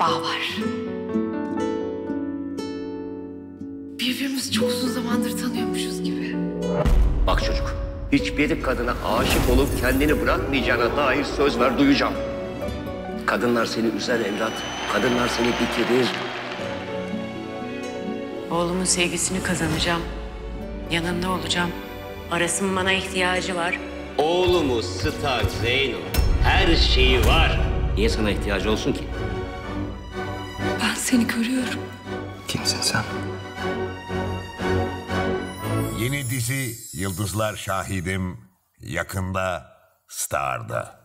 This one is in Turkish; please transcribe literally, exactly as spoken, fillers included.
bağ var. Birbirimizi çok uzun zamandır tanıyormuşuz gibi. Bak çocuk, hiçbir kadına aşık olup kendini bırakmayacağına dair söz ver, duyacağım. Kadınlar seni üzer evlat, kadınlar seni bitirir. Oğlumun sevgisini kazanacağım, yanında olacağım. Aras'ın bana ihtiyacı var. Oğlumuz Star Zeyno, her şeyi var. Niye sana ihtiyacı olsun ki? Ben seni görüyorum. Kimsin sen? Yeni dizi Yıldızlar Şahidim yakında Star'da.